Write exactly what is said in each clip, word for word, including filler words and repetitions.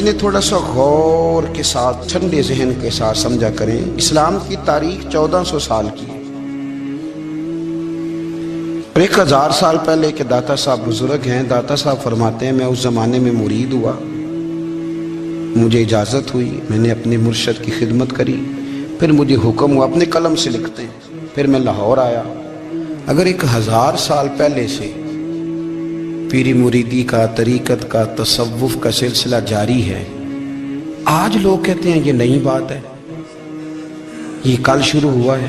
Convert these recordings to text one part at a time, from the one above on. जिन्हें थोड़ा सा गौर के साथ ठंडे जहन के साथ समझा करें, इस्लाम की तारीख चौदह सौ साल की है। एक हजार साल पहले के दाता साहब बुजुर्ग हैं, दाता साहब फरमाते हैं मैं उस जमाने में मुरीद हुआ, मुझे इजाजत हुई, मैंने अपने मुर्शद की खिदमत करी, फिर मुझे हुक्म हुआ, अपने कलम से लिखते हैं, फिर मैं लाहौर आया। अगर एक हजार साल पहले से पीरी मुरीदी का, तरीकत का, तसव्वुफ का सिलसिला जारी है, आज लोग कहते हैं ये नई बात है, ये कल शुरू हुआ है।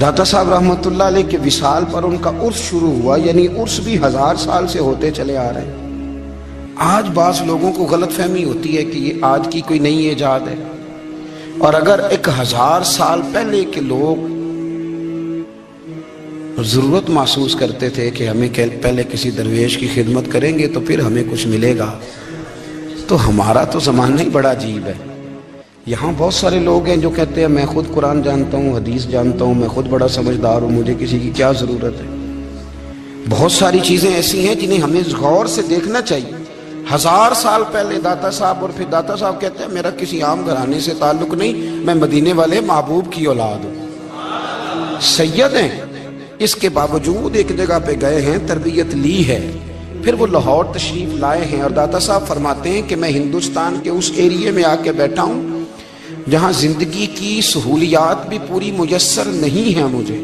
दाता साहब रहमतुल्लाह अलैह के विसाल पर उनका उर्स शुरू हुआ, यानी उर्स भी हजार साल से होते चले आ रहे हैं। आज बास लोगों को गलत फहमी होती है कि ये आज की कोई नई ईजाद है, और अगर एक हजार साल पहले के लोग ज़रूरत महसूस करते थे कि हमें पहले किसी दरवेश की खिदमत करेंगे तो फिर हमें कुछ मिलेगा, तो हमारा तो ज़माना ही बड़ा अजीब है। यहाँ बहुत सारे लोग हैं जो कहते हैं मैं खुद कुरान जानता हूँ, हदीस जानता हूँ, मैं खुद बड़ा समझदार हूँ, मुझे किसी की क्या ज़रूरत है। बहुत सारी चीज़ें ऐसी हैं जिन्हें हमें गौर से देखना चाहिए। हज़ार साल पहले दाता साहब, और फिर दाता साहब कहते हैं मेरा किसी आम घराने से ताल्लुक़ नहीं, मैं मदीने वाले महबूब की औलाद हूँ, सैयद हैं। इसके बावजूद एक जगह पे गए हैं, तरबियत ली है, फिर वो लाहौर तशरीफ लाए हैं, और दाता साहब फरमाते हैं कि मैं हिंदुस्तान के उस एरिए में आके बैठा हूँ जहाँ ज़िंदगी की सहूलियात भी पूरी मुयस्सर नहीं है मुझे।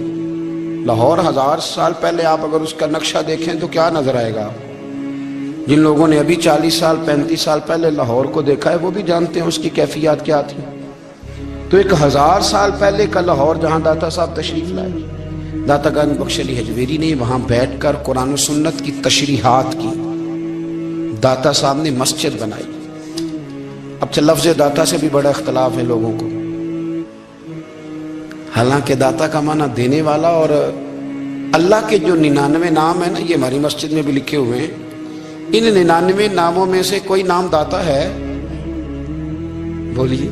लाहौर हज़ार साल पहले आप अगर उसका नक्शा देखें तो क्या नज़र आएगा। जिन लोगों ने अभी चालीस साल पैंतीस साल पहले लाहौर को देखा है वो भी जानते हैं उसकी कैफियत क्या थी। तो एक हज़ार साल पहले का लाहौर जहाँ दाता साहब तशरीफ़ लाए, दाता गंज बख्श अली हजवेरी ने वहाँ बैठकर कुरान सुन्नत की तशरीहात की। दाता साहब ने मस्जिद बनाई। अब लफ्ज़ दाता से भी बड़ा इख्तलाफ है लोगों को, हालांकि दाता का माना देने वाला, और अल्लाह के जो निन्यानवे नाम है ना, ये हमारी मस्जिद में भी लिखे हुए हैं। इन निन्यानवे नामों में से कोई नाम दाता है? बोलिए।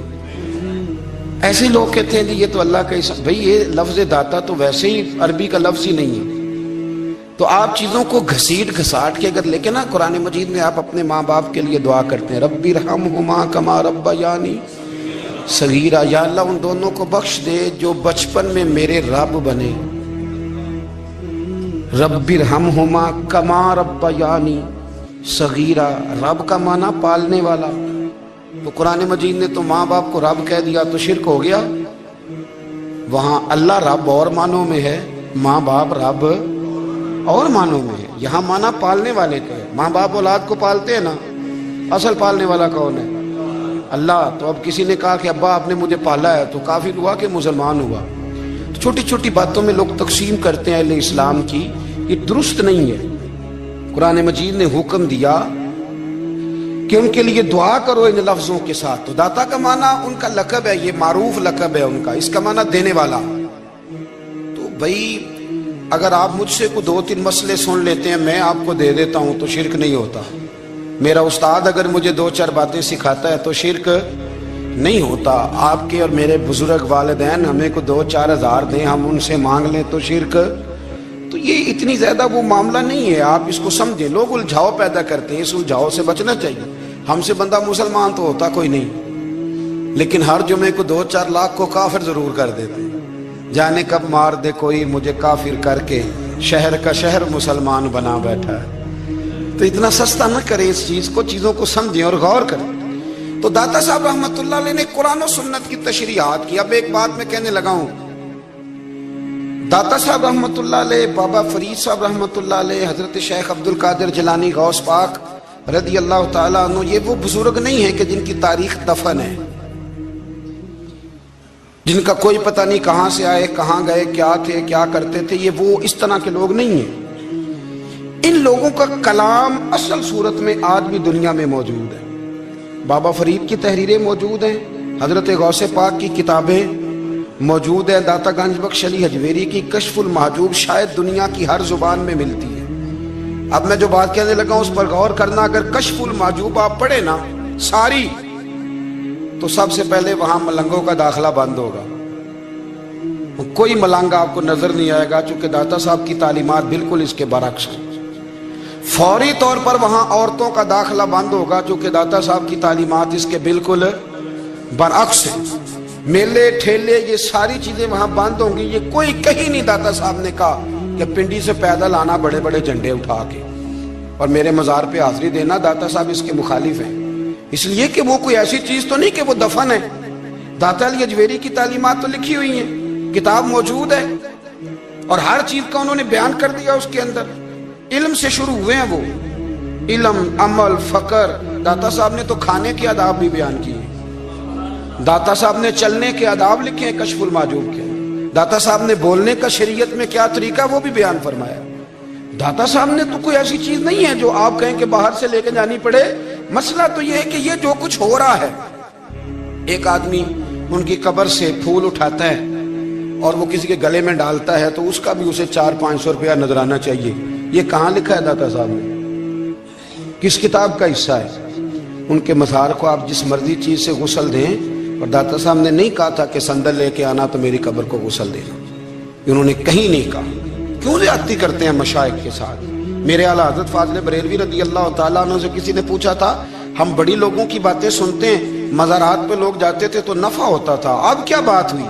ऐसे लोग कहते हैं ये तो अल्लाह का ही, भाई ये लफ्ज़ दाता तो वैसे ही अरबी का लफ्ज़ ही नहीं है। तो आप चीज़ों को घसीट घसाट के अगर लेके ना, कुरान मजीद में आप अपने माँ बाप के लिए दुआ करते हैं, रब्बी रहमहुमा कमा रब्बायानी सगीरा, या अल्लाह उन दोनों को बख्श दे जो बचपन में मेरे रब बने। रब्बी रहमहुमा कमा रब्बायानी सगीरा, रब का माना पालने वाला। तो कुरान मजीद ने तो माँ बाप को रब कह दिया तो शिरक हो गया। वहाँ अल्लाह रब और मानों में है, माँ बाप रब और मानों में है। यहाँ माना पालने वाले का है, माँ बाप औलाद को पालते हैं ना, असल पालने वाला कौन है? अल्लाह। तो अब किसी ने कहा कि अब्बा आपने मुझे पाला है, तो काफिर हुआ कि मुसलमान हुआ। तो छोटी छोटी बातों में लोग तकसीम करते हैं अहले इस्लाम की, ये दुरुस्त नहीं है। कुरान मजीद ने हुक्म दिया कि उनके लिए दुआ करो इन लफ्ज़ों के साथ। तो दाता का माना उनका लकब है, ये मारूफ लकब है उनका, इसका माना देने वाला। तो भाई अगर आप मुझसे को दो तीन मसले सुन लेते हैं, मैं आपको दे देता हूँ तो शिरक नहीं होता। मेरा उस्ताद अगर मुझे दो चार बातें सिखाता है तो शिरक नहीं होता। आपके और मेरे बुजुर्ग वालिदैन हमें को दो चार हज़ार दें, हम उनसे मांग लें तो शिरक, तो ये इतनी ज़्यादा वो मामला नहीं है। आप इसको समझें, लोग उलझाव पैदा करते हैं, इस उलझाव से बचना चाहिए। हमसे बंदा मुसलमान तो होता कोई नहीं, लेकिन हर जुमे को दो चार लाख को काफिर ज़रूर कर देते हैं। जाने कब मार दे कोई मुझे काफिर करके, शहर का शहर मुसलमान बना बैठा है। तो इतना सस्ता न करें इस चीज़ को, चीज़ों को समझें और गौर करें। तो दाता साहब रहमतुल्लाह अलैह ने कुरान और सुन्नत की तशरीहात की। अब एक बात मैं कहने लगा हूँ, दाता साहब रहमतुल्लाह अलैह, बाबा फरीद साहब रहमतुल्लाह अलैह, हज़रत शेख अब्दुल कादिर जिलानी गौस पाक रज़ी अल्लाह ताला अन्हु, ये वो बुजुर्ग नहीं है कि जिनकी तारीख दफन है, जिनका कोई पता नहीं कहाँ से आए, कहाँ गए, क्या थे, क्या करते थे, ये वो इस तरह के लोग नहीं हैं। इन लोगों का कलाम असल सूरत में आज भी दुनिया में मौजूद है। बाबा फरीद की तहरीरें मौजूद हैं, हज़रत गौस पाक की किताबें मौजूद है, दाता गंज बख्श अली हजवेरी की कशफुल महजूब शायद दुनिया की हर जुबान में मिलती है। अब मैं जो बात कहने लगा उस पर गौर करना। अगर कशफुल महजूब आप पढ़े ना सारी, तो सबसे पहले वहां मलंगों का दाखला बंद होगा, कोई मलंग आपको नजर नहीं आएगा, चूंकि दाता साहब की तालीमात बिल्कुल इसके बरअक्स। फौरी तौर पर वहाँ औरतों का दाखिला बंद होगा, जो कि दाता साहब की तालीमात इसके बिल्कुल बरअक्स है। मेले ठेले ये सारी चीज़ें वहाँ बंद होंगी। ये कोई कहीं नहीं, दाता साहब ने कहा कि पिंडी से पैदल आना, बड़े बड़े झंडे उठा के और मेरे मज़ार पे हाज़री देना, दाता साहब इसके मुखालिफ हैं। इसलिए कि वो कोई ऐसी चीज़ तो नहीं कि वो दफन है। दाता अली हजवेरी की तालीमात तो लिखी हुई हैं, किताब मौजूद है और हर चीज़ का उन्होंने बयान कर दिया। उसके अंदर इल्म से शुरू हुए हैं वो, इल्म, अमल, फ़क्र। दाता साहब ने तो खाने के आदाब भी बयान किए, दाता साहब ने चलने के आदाब लिखे हैं कशफुल महजूब के, दाता साहब ने बोलने का शरीयत में क्या तरीका वो भी बयान फरमाया। दाता साहब ने तो कोई ऐसी चीज़ नहीं है जो आप कहें कि बाहर से लेके जानी पड़े। मसला तो ये है कि ये जो कुछ हो रहा है, एक आदमी उनकी कब्र से फूल उठाता है और वो किसी के गले में डालता है तो उसका भी उसे चार पाँच सौ रुपया नजराना चाहिए। ये कहाँ लिखा है दाता साहब ने, किस किताब का हिस्सा है? उनके मज़ार को आप जिस मर्जी चीज़ से गुसल दें, और दाता साहब ने नहीं कहा था कि संदल लेके आना तो मेरी कब्र को गुसल देना, उन्होंने कहीं नहीं कहा। क्यों ज़्यादती करते हैं मशाइख के साथ? मेरे आला हज़रत फाज़िल बरेलवी रज़ी अल्लाह तआला अन्हु से किसी ने पूछा था, हम बड़ी लोगों की बातें सुनते हैं, मज़ारात पे लोग जाते थे तो नफ़ा होता था, अब क्या बात हुई?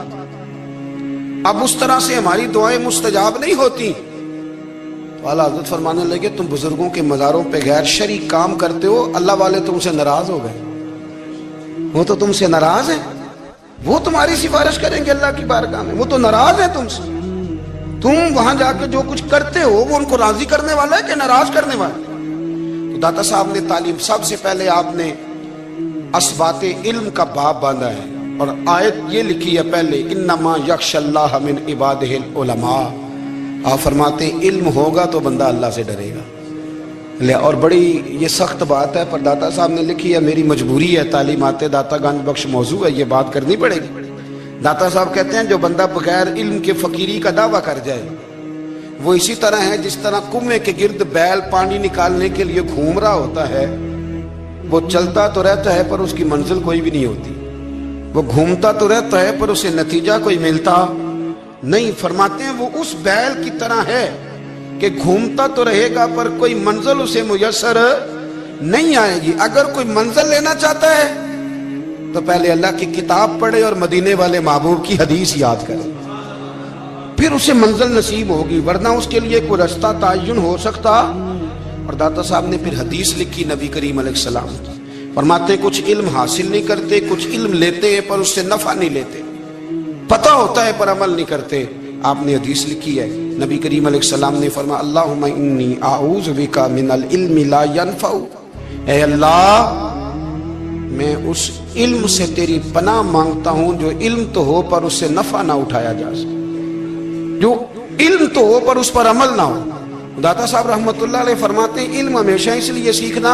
अब उस तरह से हमारी दुआएं मुस्तजाब नहीं होती। तो आला हज़रत फरमाने लगे, तुम बुजुर्गों के मज़ारों पे गैर शरी काम करते हो, अल्लाह वाले तुमसे नाराज हो गए, वो तो तुमसे नाराज है, वो तुम्हारी सिफारिश करेंगे अल्लाह की बारगाह में, वो तो नाराज है तुमसे। तुम वहां जाके जो कुछ करते हो वो उनको राजी करने वाला है कि नाराज करने वाला है? तो दाता साहब ने तालीम, सबसे पहले आपने असबात इल्म का बाब बांधा है और आयत ये लिखी है पहले, इन्नमा यख्शल्लाह मिन इबादिहिल उलमा। आप फरमाते इल्म होगा तो बंदा अल्लाह से डरेगा। ले, और बड़ी ये सख्त बात है, पर दाता साहब ने लिखी है, मेरी मजबूरी है, तालीमात दाता गंज बख्श मौजू है, ये बात करनी पड़ेगी। दाता साहब कहते हैं, जो बंदा बगैर इल्म के फकीरी का दावा कर जाए वो इसी तरह है जिस तरह कुएं के गिर्द बैल पानी निकालने के लिए घूम रहा होता है। वो चलता तो रहता है पर उसकी मंजिल कोई भी नहीं होती, वो घूमता तो रहता है पर उसे नतीजा कोई मिलता नहीं। फरमाते हैं वो उस बैल की तरह है कि घूमता तो रहेगा पर कोई मंजिल उसे मुयसर नहीं आएगी। अगर कोई मंजिल लेना चाहता है तो पहले अल्लाह की किताब पढ़े और मदीने वाले महबूब की हदीस याद करे, फिर उसे मंजिल नसीब होगी, वरना उसके लिए कोई रास्ता तयन हो सकता। और दाता साहब ने फिर हदीस लिखी नबी करीम अलैहिस्सलाम की, फरमाते कुछ इल्म हासिल नहीं करते, कुछ इल्म लेते हैं पर उससे नफ़ा नहीं लेते, पता होता है पर अमल नहीं करते। आपने हदीस लिखी है, नबी करीम अलैहिस्सलाम ने फरमाया, अल्लाहुम्मा इन्नी आऊज़ु बिका मिनल इल्मि ला यनफ़उ, ऐ अल्लाह मैं उस इल्म से तेरी पनाह मांगता हूँ जो इल्म तो हो पर उससे नफ़ा ना उठाया जा सके, जो इल्म तो हो पर उस पर अमल ना हो। दाता साहब रहमतुल्लाह अलैह फरमाते हैं, इल्म हमेशा इसलिए सीखना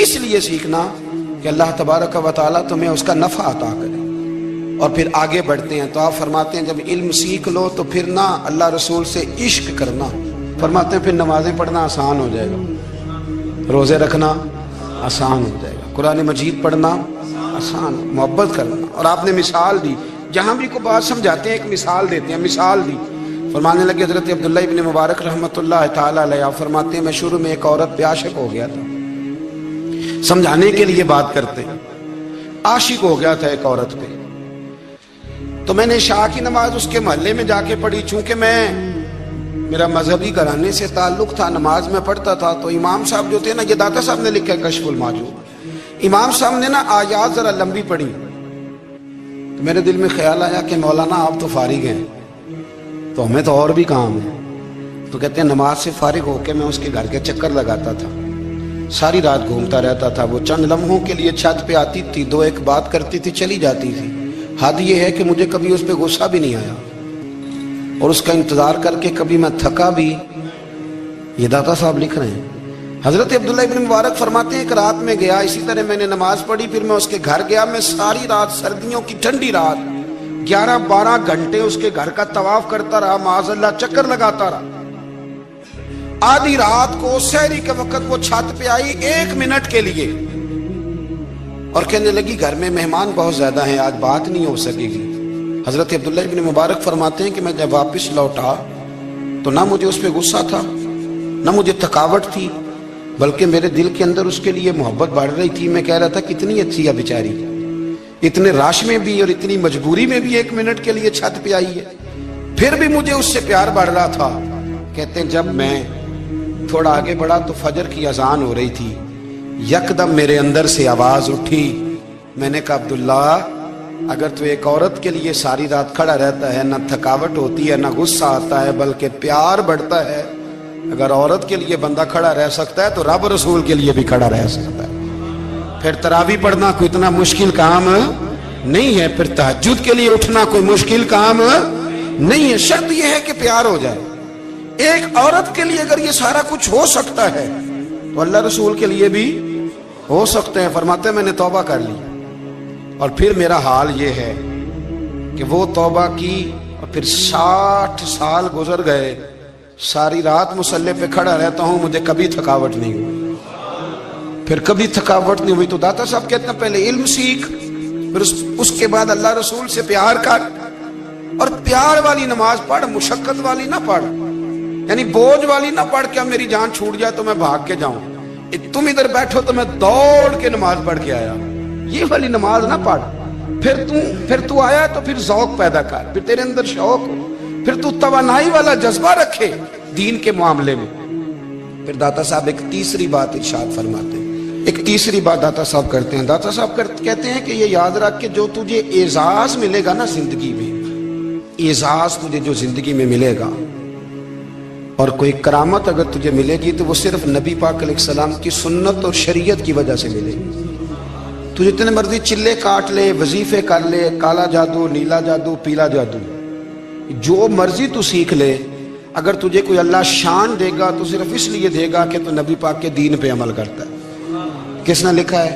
इसलिए सीखना कि अल्लाह तबारक व तआला तुम्हें उसका नफ़ा अता करे। और फिर आगे बढ़ते हैं तो आप फरमाते हैं, जब इल्म सीख लो तो फिर ना अल्लाह रसूल से इश्क करना, फरमाते हैं फिर नमाजें पढ़ना आसान हो जाएगा, रोज़े रखना आसान हो जाएगा, कुरान मजीद पढ़ना आसान, मोहब्बत करना। और आपने मिसाल दी, जहाँ भी कोई बात समझाते हैं एक मिसाल देते हैं, मिसाल दी। फरमाने लगे हज़रत अब्दुल्ला इब्न मुबारक रहमतुल्लाह तआला अलैह फरमाते हैं, मैं शुरू में एक औरत पे आशिक हो गया था, समझाने के लिए बात करते हैं, आशिक हो गया था एक औरत पे, तो मैंने शाह की नमाज उसके महल्ले में जाके पढ़ी। चूंकि मैं मेरा मजहबी घराने से ताल्लुक था, नमाज में पढ़ता था, तो इमाम साहब जो थे ना, ये दाता साहब ने लिखा है कशफुल महजूब, इमाम साहब ने ना आयात जरा लंबी पढ़ी, तो मेरे दिल में ख्याल आया कि मौलाना आप तो फारिग हैं, तो हमें तो और भी काम है। तो कहते हैं, नमाज से फारिग होकर मैं उसके घर के चक्कर लगाता था, सारी रात घूमता रहता था, वो चंद लम्हों के लिए छत पे आती थी, दो एक बात करती थी, चली जाती थी। हद ये है कि मुझे कभी उस पर गुस्सा भी नहीं आया और उसका इंतज़ार करके कभी मैं थका भी। ये दाता साहब लिख रहे हैं, हज़रत अब्दुल्ला इब्न मुबारक फरमाते हैं, एक रात में गया, इसी तरह मैंने नमाज पढ़ी, फिर मैं उसके घर गया, मैं सारी रात सर्दियों की ठंडी रात ग्यारह बारह घंटे उसके घर का तवाफ करता रहा, माज़ल्ला चक्कर लगाता रहा। आधी रात को सहरी के वक्त वो छत पे आई एक मिनट के लिए और कहने लगी, घर में मेहमान बहुत ज्यादा हैं, आज बात नहीं हो सकेगी। हजरत अब्दुल्ला इब्न मुबारक फरमाते हैं कि मैं जब वापस लौटा तो ना मुझे उस पर गुस्सा था, ना मुझे थकावट थी, बल्कि मेरे दिल के अंदर उसके लिए मोहब्बत बढ़ रही थी। मैं कह रहा था कितनी अच्छी है बेचारी, इतने राश में भी और इतनी मजबूरी में भी एक मिनट के लिए छत पे आई है, फिर भी मुझे उससे प्यार बढ़ रहा था। कहते हैं जब मैं थोड़ा आगे बढ़ा तो फजर की अजान हो रही थी, यकदम मेरे अंदर से आवाज उठी। मैंने कहा अब्दुल्ला, अगर तो एक औरत के लिए सारी रात खड़ा रहता है, ना थकावट होती है, ना गुस्सा आता है, बल्कि प्यार बढ़ता है। अगर औरत के लिए बंदा खड़ा रह सकता है तो रब रसूल के लिए भी खड़ा रह सकता है। फिर तरावी पढ़ना कोई इतना मुश्किल काम नहीं है, फिर तहज्जुद के लिए उठना कोई मुश्किल काम नहीं है। शर्त यह है कि प्यार हो जाए। एक औरत के लिए अगर ये सारा कुछ हो सकता है तो अल्लाह रसूल के लिए भी हो सकते हैं। फरमाते मैंने तौबा कर ली, और फिर मेरा हाल ये है कि वो तौबा की और फिर साठ साल गुजर गए। सारी रात मुसल्ले पे खड़ा रहता हूँ, मुझे कभी थकावट नहीं हुई, फिर कभी थकावट नहीं हुई। तो दाता साहब कहते हैं पहले इल्म सीख, फिर उस, उसके बाद अल्लाह रसूल से प्यार कर, और प्यार वाली नमाज पढ़, मुशक्कत वाली ना पढ़, यानी बोझ वाली ना पढ़ क्या मेरी जान छूट जाए तो मैं भाग के जाऊं, तुम इधर बैठो तो मैं दौड़ के नमाज पढ़ के आया, ये वाली नमाज ना पढ़। फिर तू फिर तू आया तो फिर शौक पैदा कर, फिर तेरे अंदर शौक, फिर तू तवानाई वाला जज्बा रखे दीन के मामले में। फिर दाता साहब एक तीसरी बात इरशाद फरमाते हैं, एक तीसरी बात दाता साहब करते हैं। दाता साहब कहते हैं कि ये याद रख के जो तुझे एजाज मिलेगा ना जिंदगी में, एजाज तुझे जो जिंदगी में मिलेगा और कोई करामत अगर तुझे मिलेगी तो वो सिर्फ नबी पाक अलैहिस्सलाम की सुन्नत और शरीयत की वजह से मिलेगी। तू जितने मर्जी चिल्ले काट ले, वजीफे कर ले, काला जादू, नीला जादू, पीला जादू, जो मर्जी तू सीख ले, अगर तुझे कोई अल्लाह शान देगा तो सिर्फ इसलिए देगा कि तू नबी पाक के दीन पे अमल करता है। किसने लिखा है?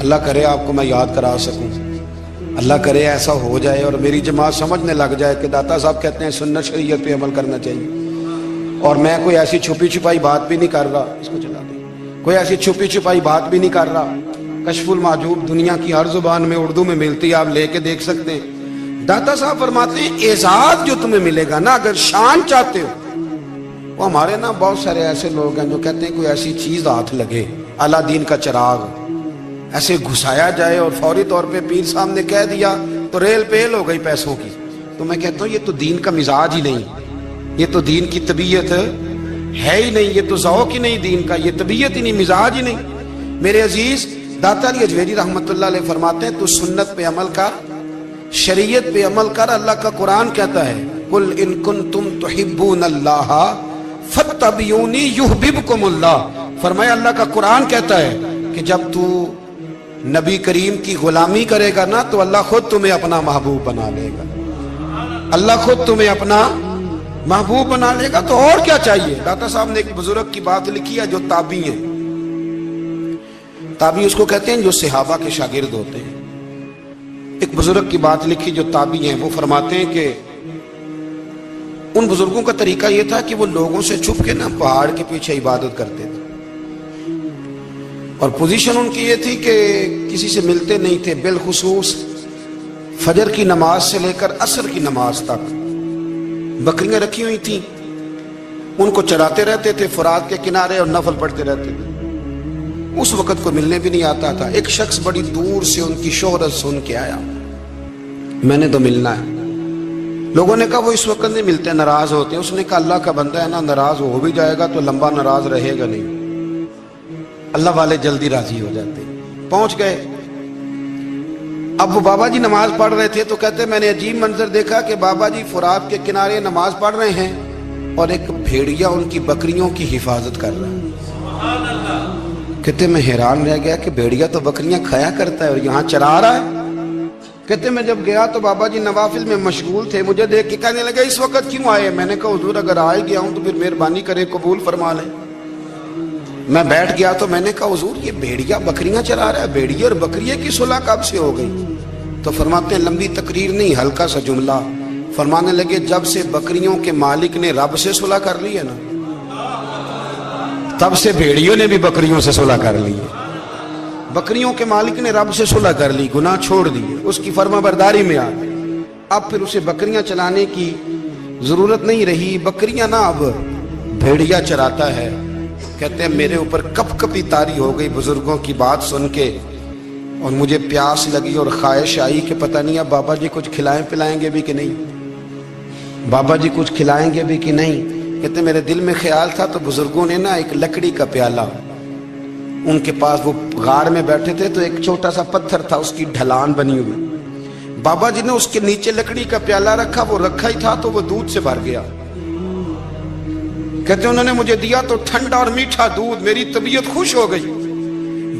अल्लाह करे आपको मैं याद करा सकूं, अल्लाह करे ऐसा हो जाए और मेरी जमात समझने लग जाए कि दाता साहब कहते हैं सुन्नत शरीयत पे अमल करना चाहिए। और मैं कोई ऐसी छुपी छुपाई बात भी नहीं कर रहा, इसको चला दे, कोई ऐसी छुपी छुपाई बात भी नहीं कर रहा। कशफुल महजूब दुनिया की हर जुबान में उर्दू में मिलती है, आप लेके देख सकते हैं। दाता साहब फरमाते हैं एजाज जो तुम्हें मिलेगा ना, अगर शान चाहते हो, वो हमारे ना बहुत सारे ऐसे लोग हैं जो कहते हैं कोई ऐसी चीज हाथ लगे, अलादीन का चिराग ऐसे घुसाया जाए और फौरी तौर पे पीर साहब ने कह दिया तो रेल पेल हो गई पैसों की। तो मैं कहता हूँ ये तो दीन का मिजाज ही नहीं, ये तो दीन की तबीयत है ही नहीं, ये तो ज़ौक़ ही नहीं दीन का, ये तबीयत ही नहीं, मिजाज ही नहीं। मेरे अजीज दाता अली हजवेरी रहमतुल्लाह अलैह फरमाते हैं तू सुन्नत पे अमल कर, शरीयत पे अमल कर। अल्लाह का कुरान कहता है कुल इन कुंतुम तुहिब्बूनल्लाह फत्तबियूनी युहब्बिबकुमुल्लाह। फरमाया अल्लाह का कुरान कहता है कि जब तू नबी करीम की गुलामी करेगा ना तो अल्लाह खुद तुम्हें अपना महबूब बना लेगा, अल्लाह खुद तुम्हें अपना महबूब बना लेगा। तो और क्या चाहिए? दाता साहब ने एक बुजुर्ग की बात लिखी है जो ताबी है, ताबी उसको कहते हैं जो सहाबा के शागिर्द होते हैं। एक बुजुर्ग की बात लिखी जो ताबी हैं, वो फरमाते हैं कि उन बुजुर्गों का तरीका यह था कि वो लोगों से छुप के ना पहाड़ के पीछे इबादत करते थे, और पोजीशन उनकी ये थी कि किसी से मिलते नहीं थे, बिलखुसूस फजर की नमाज से लेकर असर की नमाज तक। बकरियां रखी हुई थी, उनको चराते रहते थे फुरात के किनारे और नफल पढ़ते रहते थे। उस वक़्त को मिलने भी नहीं आता था। एक शख्स बड़ी दूर से उनकी शोहरत सुन के आया, मैंने तो मिलना है। लोगों ने कहा वो इस वक्त नहीं मिलते, नाराज होते हैं। उसने कहा अल्लाह का बंदा है ना, नाराज हो भी जाएगा तो लंबा नाराज रहेगा नहीं, अल्लाह वाले जल्दी राजी हो जाते। पहुंच गए। अब वो बाबा जी नमाज पढ़ रहे थे तो कहते मैंने अजीब मंजर देखा कि बाबा जी फुरात के किनारे नमाज पढ़ रहे हैं और एक भेड़िया उनकी बकरियों की हिफाजत कर रहा है। कहते मैं हैरान रह गया कि भेड़िया तो बकरियां खाया करता है और यहाँ चरा रहा है। कहते मैं जब गया तो बाबा जी नवाफिल में मशगूल थे, मुझे देख के कहने लगे इस वक्त क्यों आए? मैंने कहा हुजूर अगर आ गया हूँ तो फिर मेहरबानी करे कबूल फरमा ले। मैं बैठ गया तो मैंने कहा हुजूर ये भेड़िया बकरियां चरा रहा है, भेड़िया और बकरिया की सुलह कब से हो गई? तो फरमाते हैं लंबी तकरीर नहीं, हल्का सा जुमला। फरमाने लगे जब से बकरियों के मालिक ने रब से सुलह कर ली है ना, तब से भेड़ियों ने भी बकरियों से सुलह कर ली है। बकरियों के मालिक ने रब से सुलह कर ली, गुनाह छोड़ दिए, उसकी फर्माबरदारी में आ गए। अब फिर उसे बकरियां चलाने की जरूरत नहीं रही, बकरियां ना अब भेड़िया चराता है। कहते हैं मेरे ऊपर कपकपी तारी हो गई बुजुर्गों की बात सुन के, और मुझे प्यास लगी और ख्वाहिश आई कि पता नहीं अब बाबा जी कुछ खिलाएं पिलाएंगे भी कि नहीं, बाबा जी कुछ खिलाएंगे भी कि नहीं। कहते मेरे दिल में ख्याल था तो बुजुर्गों ने ना एक लकड़ी का प्याला, उनके पास वो गाड़ में बैठे थे तो एक छोटा सा पत्थर था उसकी ढलान बनी हुई, बाबा जी ने उसके नीचे लकड़ी का प्याला रखा, वो रखा ही था तो वो दूध से भर गया। कहते उन्होंने मुझे दिया तो ठंडा और मीठा दूध, मेरी तबीयत खुश हो गई।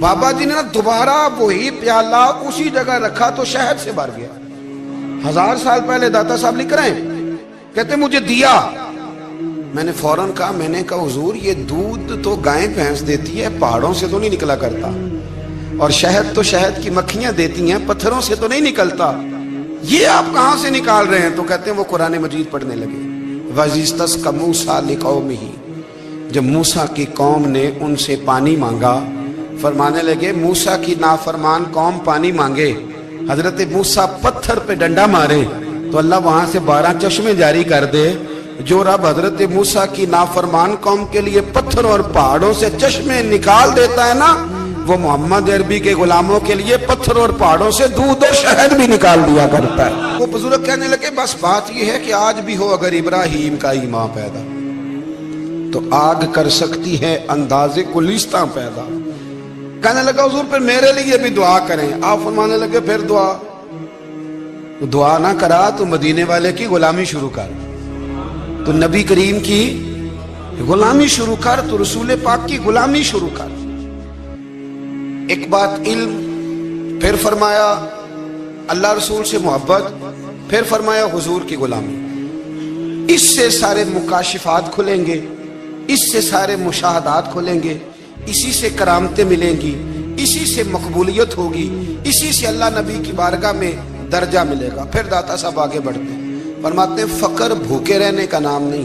बाबा जी ने ना दोबारा वही प्याला उसी जगह रखा तो शहद से भर गया। हजार साल पहले दाता साहब लिख रहे हैं, कहते मुझे दिया, मैंने फौरन कहा, मैंने कहा हुजूर ये दूध तो गाय भैंस देती है, पहाड़ों से तो नहीं निकला करता, और शहद तो शहद की मक्खियां देती हैं, पत्थरों से तो नहीं निकलता, ये आप कहाँ से निकाल रहे हैं? तो कहते हैं वो कुरान मजीद पढ़ने लगे, वजीस्तस का मूसा लिकौम ही, जब मूसा की कौम ने उनसे पानी मांगा, फरमाने लगे मूसा की नाफरमान कौम पानी मांगे, हजरत मूसा पत्थर पे डंडा मारे तो अल्लाह वहां से बारह चश्मे जारी कर दे। जो रब हजरत मूसा की नाफरमान कौम के लिए पत्थर और पहाड़ों से चश्मे निकाल देता है ना, वो मोहम्मद अरबी के गुलामों के लिए पत्थर और पहाड़ों से दूध और शहद भी निकाल दिया करता है। वो बुजुर्ग कहने लगे बस बात यह है कि आज भी हो अगर इब्राहिम का ईमा पैदा तो आग कर सकती है अंदाजे गुलिस्तां पैदा। कहने लगा हुजूर फिर मेरे लिए भी दुआ करें। आप फरमाने लगे फिर दुआ दुआ ना करा तो मदीने वाले की गुलामी शुरू कर, तो नबी करीम की गुलामी शुरू कर, तो रसूल पाक की गुलामी शुरू कर। एक बात इल्म, फिर फरमाया अल्लाह रसूल से मोहब्बत, फिर फरमाया हुजूर की गुलामी। इससे सारे मुकाशिफात खुलेंगे, इससे सारे मुशाहदात खुलेंगे, इसी से करामतें मिलेंगी, इसी से मकबूलियत होगी, इसी से अल्लाह नबी की बारगाह में दर्जा मिलेगा। फिर दाता साहब आगे बढ़ते हैं, फरमाते हैं फकर भूखे रहने का नाम नहीं,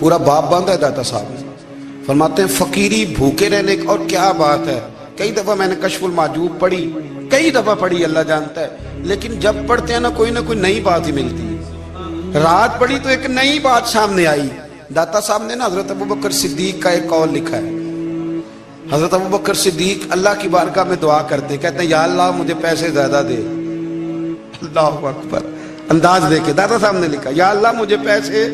पूरा बाप बांधा है दाता साहब। फरमाते हैं फकीरी भूखे रहने का, और क्या बात है, कई दफा मैंने कशफुल महजूब पढ़ी, कई दफा पढ़ी अल्लाह जानता है, लेकिन जब पढ़ते हैं ना कोई ना कोई नई बात ही मिलती है। रात पढ़ी तो एक नई बात सामने आई। दाता साहब ने ना हजरत अबू बकर सिद्दीक का एक कौल लिखा है। हजरत अबू बकर सिद्दीक अल्लाह की बारगाह में दुआ करते, कहते हैं या अल्लाह मुझे पैसे ज्यादा दे। अल्लाह अकबर, अंदाज देखे दाता साहब ने लिखा, या अल्लाह मुझे पैसे,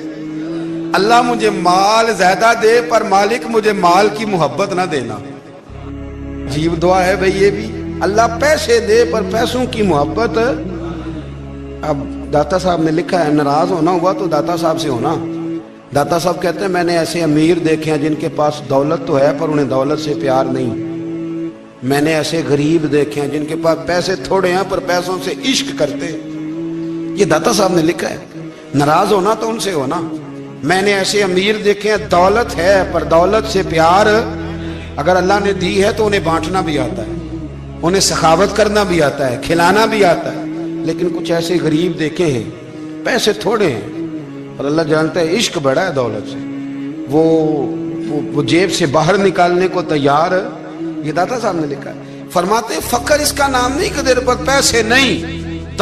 अल्लाह मुझे माल ज्यादा दे, पर मालिक मुझे माल की मोहब्बत ना देना। जीव दुआ है भाई ये भी, अल्लाह पैसे दे पर पैसों की मोहब्बत। अब दाता साहब ने लिखा है, नाराज होना हुआ तो दाता साहब से होना। दाता साहब कहते हैं मैंने ऐसे अमीर देखे हैं जिनके पास दौलत तो है पर उन्हें दौलत से प्यार नहीं, मैंने ऐसे गरीब देखे हैं जिनके पास पैसे थोड़े हैं पर पैसों से इश्क करते। ये दाता साहब ने लिखा है, नाराज होना तो उनसे होना। मैंने ऐसे अमीर देखे हैं दौलत है पर दौलत से प्यार, अगर अल्लाह ने दी है तो उन्हें बांटना भी आता है, उन्हें सखावत करना भी आता है, खिलाना भी आता है। लेकिन कुछ ऐसे गरीब देखे हैं पैसे थोड़े हैं और अल्लाह जानता है इश्क बड़ा है दौलत से, वो वो, वो जेब से बाहर निकालने को तैयार। ये दाता साहब ने लिखा है। फरमाते फकर इसका नाम नहीं कि तेरे पर पैसे नहीं,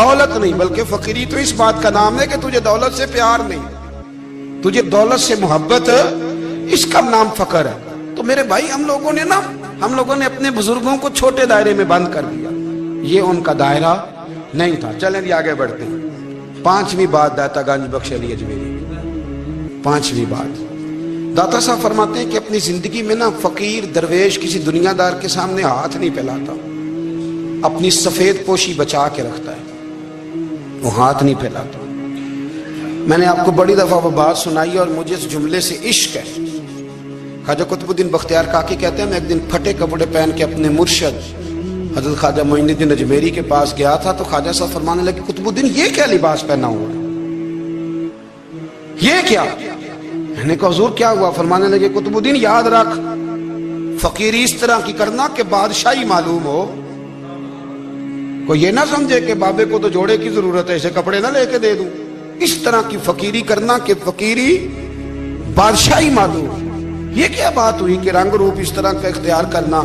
दौलत नहीं, बल्कि फकीरी तो इस बात का नाम है कि तुझे दौलत से प्यार नहीं, तुझे दौलत से मोहब्बत, इसका नाम फकर है। तो मेरे भाई हम लोगों ने ना हम लोगों ने अपने बुजुर्गों को छोटे दायरे में बंद कर दिया, ये उनका दायरा नहीं था। चलें भी आगे बढ़ते हैं। पांचवी बात दाता गंज बख्श अली हजवेरी, पांचवी बात दाता साहब फरमाते हैं कि अपनी जिंदगी में ना फकीर दरवेश किसी दुनियादार के सामने हाथ नहीं फैलाता, अपनी सफेद पोशी बचा के रखता है, वो हाथ नहीं फैलाता। मैंने आपको बड़ी दफा वो बात सुनाई और मुझे इस जुमले से इश्क है। ख्वाजा कुतुबुद्दीन बख्तियार काकी कहते हैं मैं एक दिन फटे कपड़े पहन के अपने मुर्शद हजरत ख्वाजा मोइनुद्दीन अजमेरी के पास गया था, तो ख्वाजा साहब फरमाने लगे कुतुबुद्दीन ये क्या लिबास पहना हुआ है, ये क्या? मैंने कहा हुजूर क्या हुआ? फरमाने लगे कुतुबुद्दीन याद रख फकीरी इस तरह की करना कि बादशाही मालूम हो, कोई ये ना समझे कि बाबे को तो जोड़े की जरूरत है, ऐसे कपड़े ना लेके दे दूं। इस तरह की फकीरी करना कि फकीरी बादशाही मालूम। ये क्या बात हुई कि रंग रूप इस तरह का इख्तियार करना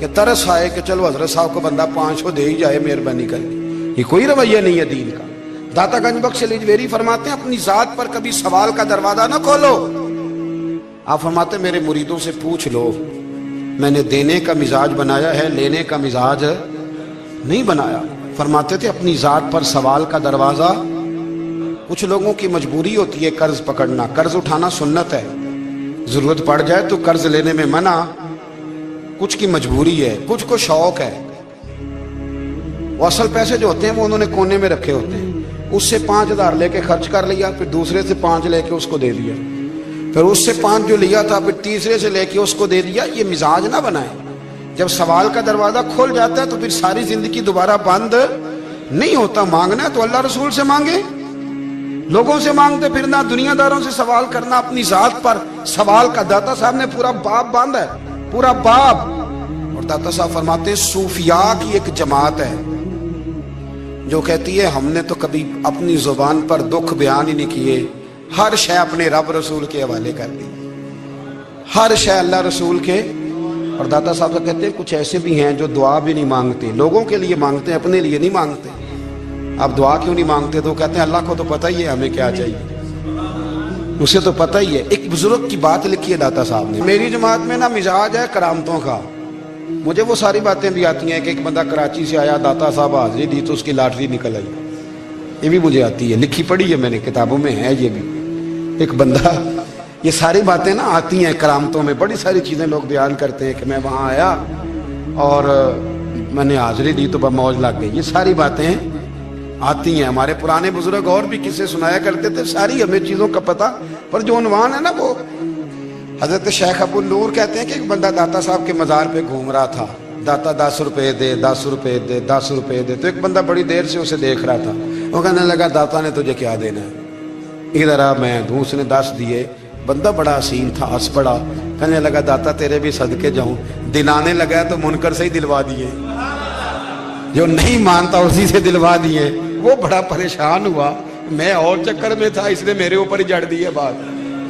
कि तरस आए कि चलो हजरत साहब को बंदा पांच सौ दे ही जाए, मेहरबानी करके। ये कोई रवैया नहीं है दीन का। दाता गंज बख्श अली हजवेरी फरमाते हैं अपनी जात पर कभी सवाल का दरवाजा ना खोलो, आप फरमाते मेरे मुरीदों से पूछ लो, मैंने देने का मिजाज बनाया है, लेने का मिजाज नहीं बनाया। फरमाते थे अपनी ज़ात पर सवाल का दरवाज़ा। कुछ लोगों की मजबूरी होती है कर्ज पकड़ना, कर्ज उठाना सुन्नत है, ज़रूरत पड़ जाए तो कर्ज लेने में मना। कुछ की मजबूरी है, कुछ को शौक है, वो असल पैसे जो होते हैं वो उन्होंने कोने में रखे होते हैं। उससे पाँच हज़ार लेके खर्च कर लिया, फिर दूसरे से पाँच लेके उसको दे दिया, फिर उससे पाँच जो लिया था फिर तीसरे से लेके उसको दे दिया। ये मिजाज ना बनाए। जब सवाल का दरवाज़ा खोल जाता है तो फिर सारी ज़िंदगी दोबारा बंद नहीं होता। मांगना है तो अल्लाह रसूल से मांगे, लोगों से मांगते फिरना, दुनियादारों से सवाल करना। अपनी ज़ात पर सवाल का दाता साहब ने पूरा बाब बांधा है, पूरा बाब। और दाता साहब फरमाते हैं सूफिया की एक जमात है जो कहती है हमने तो कभी अपनी जुबान पर दुख बयान ही नहीं किए, हर शय अपने रब रसूल के हवाले कर दी, हर शय अल्लाह रसूल के। और दादा साहब का कहते हैं कुछ ऐसे भी हैं जो दुआ भी नहीं मांगते, लोगों के लिए मांगते हैं, अपने लिए नहीं मांगते। आप दुआ क्यों नहीं मांगते? तो कहते हैं अल्लाह को तो पता ही है हमें क्या चाहिए, उसे तो पता ही है। एक बुजुर्ग की बात लिखी है दादा साहब ने। मेरी जमात में ना मिजाज है करामतों का, मुझे वो सारी बातें भी आती हैं कि एक बंदा कराची से आया, दादा साहब हाजिरी दी तो उसकी लाटरी निकल आई, ये भी मुझे आती है, लिखी पढ़ी है मैंने, किताबों में है ये भी। एक बंदा, ये सारी बातें ना आती हैं करामतों में, बड़ी सारी चीज़ें लोग बयान करते हैं कि मैं वहाँ आया और मैंने हाज़िरी दी तो मौज लग गई। ये सारी बातें आती हैं। हमारे पुराने बुजुर्ग और भी किस्से सुनाया करते थे, सारी हमें चीज़ों का पता। पर जो उनवान है ना वो हज़रत शेख अबुल नूर कहते हैं कि एक बंदा दाता साहब के मज़ार पर घूम रहा था, दाता दस रुपये दे, दस रुपये दे, दस रुपये दे। तो एक बंदा बड़ी देर से उसे देख रहा था, वो कहने लगा दाता ने तुझे क्या देना है, इधर आ मैं दूँ। उसने दस दिए। बंदा बड़ा हसीन था, हंस पड़ा, कहने लगा दाता तेरे भी सदके जाऊँ, दिलाने लगा तो मुनकर से ही दिलवा दिए, जो नहीं मानता उसी से दिलवा दिए। वो बड़ा परेशान हुआ, मैं और चक्कर में था, इसने मेरे ऊपर ही जड़ दी है बात।